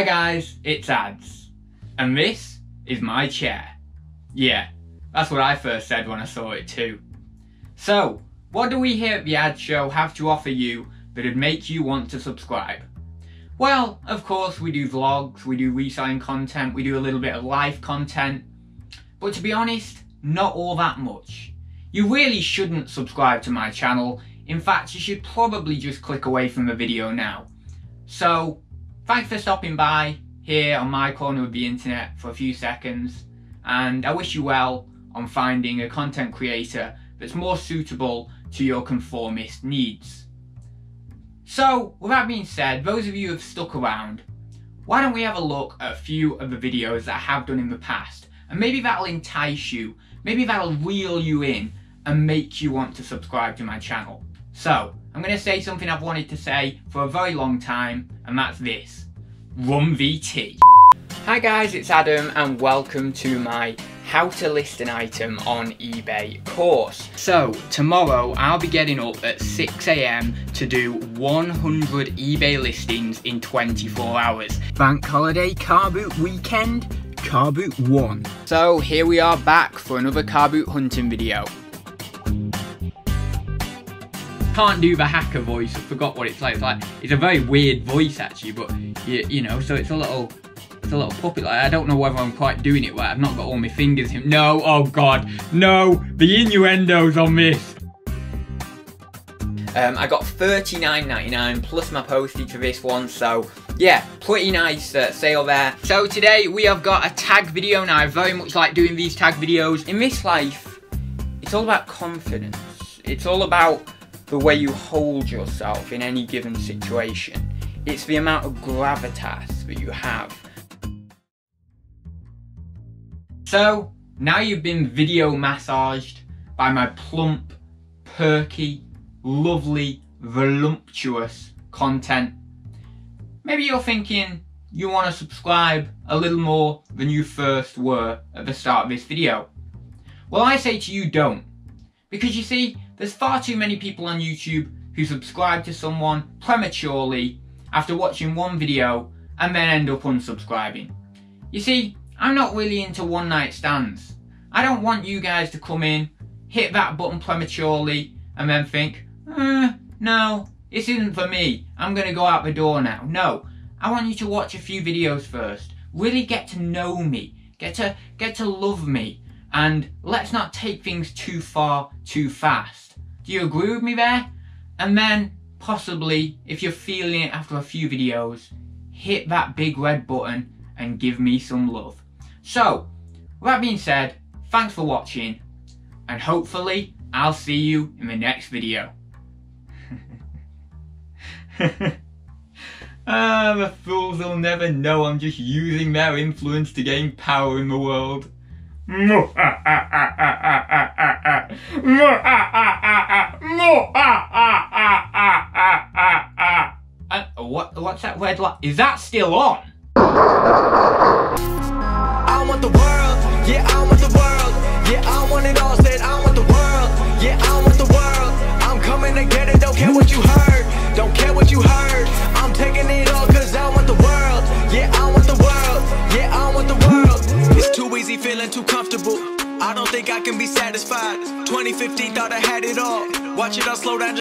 Hi guys, it's Adz, and this is my chair. Yeah, that's what I first said when I saw it too. So, what do we here at The Adz Show have to offer you that would make you want to subscribe? Well, of course we do vlogs, we do reselling content, we do a little bit of live content, but to be honest, not all that much. You really shouldn't subscribe to my channel. In fact, you should probably just click away from the video now. So, thanks for stopping by here on my corner of the internet for a few seconds, and I wish you well on finding a content creator that's more suitable to your conformist needs. So, with that being said, those of you who have stuck around, why don't we have a look at a few of the videos that I have done in the past, and maybe that'll entice you, maybe that'll reel you in and make you want to subscribe to my channel. So, I'm going to say something I've wanted to say for a very long time, and that's this. Rum VT. Hi guys, it's Adam, and welcome to my How to List an Item on eBay course. So, tomorrow I'll be getting up at 6 AM to do 100 eBay listings in 24 hours. Bank holiday car boot weekend, car boot 1. So, here we are back for another car boot hunting video. Can't do the hacker voice, I forgot what it's like. It's a very weird voice actually, but you know, so it's a little puppet. Like, I don't know whether I'm quite doing it right. I've not got all my fingers in. No, oh god, no, the innuendos on this. I got $39.99 plus my postage for this one, so yeah, pretty nice sale there. So today we have got a tag video. Now, I very much like doing these tag videos. In this life, it's all about confidence. It's all about the way you hold yourself in any given situation. It's the amount of gravitas that you have. So, now you've been video massaged by my plump, perky, lovely, voluptuous content. Maybe you're thinking you want to subscribe a little more than you first were at the start of this video. Well, I say to you, don't. Because you see, there's far too many people on YouTube who subscribe to someone prematurely after watching one video and then end up unsubscribing. You see, I'm not really into one night stands. I don't want you guys to come in, hit that button prematurely and then think, no, this isn't for me, I'm gonna go out the door now. No, I want you to watch a few videos first, really get to know me, get to love me, and let's not take things too far too fast. Do you agree with me there? And then possibly, if you're feeling it after a few videos, hit that big red button and give me some love. So, with that being said, thanks for watching, and hopefully I'll see you in the next video. The fools will never know I'm just using their influence to gain power in the world. What's that red light? Is that still on? I want the world, yeah, I want the world, yeah, I want it all, said I want the world, yeah, I want the world, I'm coming to get it, don't care what you heard, don't care what you heard, I'm taking it all cause I want the world, yeah, I want the world, yeah, I want the world. It's too easy, feeling too comfortable, I don't think I can be satisfied, 2015 thought I had it all, watch it all slow down.